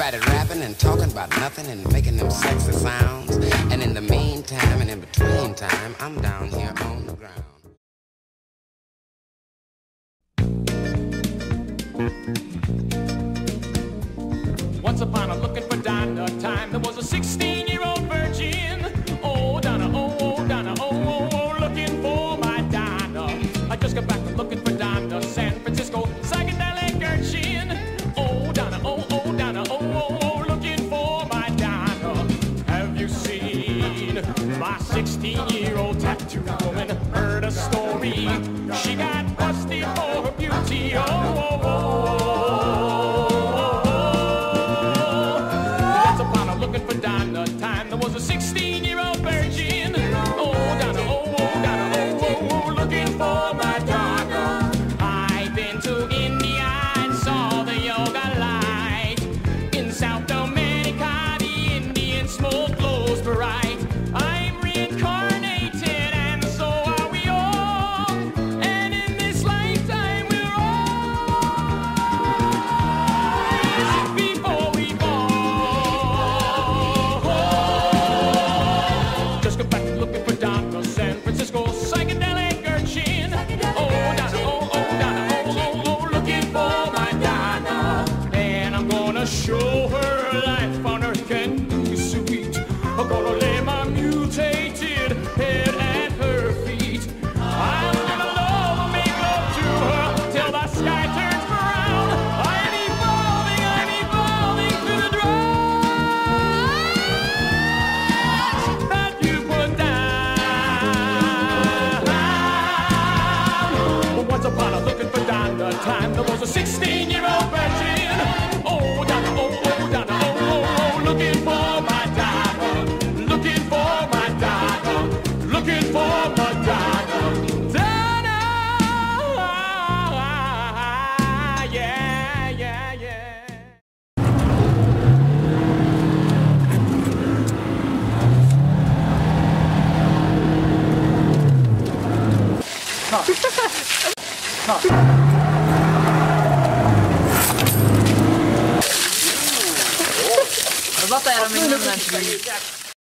Everybody rapping and talking about nothing and making them sexy sounds. And in the meantime and in between time, I'm down here on the ground. Once upon a looking for Donna time, there was a 16-year-old virgin. Oh, Donna, oh, oh, Donna, oh, oh, oh, looking for my Donna. I just got back from looking for Donna, San Francisco, psychedelic urchin. Oh, Donna, oh, oh, Donna, oh, oh, oh, looking for my Donna. Have you seen my 16-year-old tattoo woman? Heard a story, she got busted for her beauty. Oh, oh, oh, oh. Zlaté rameny,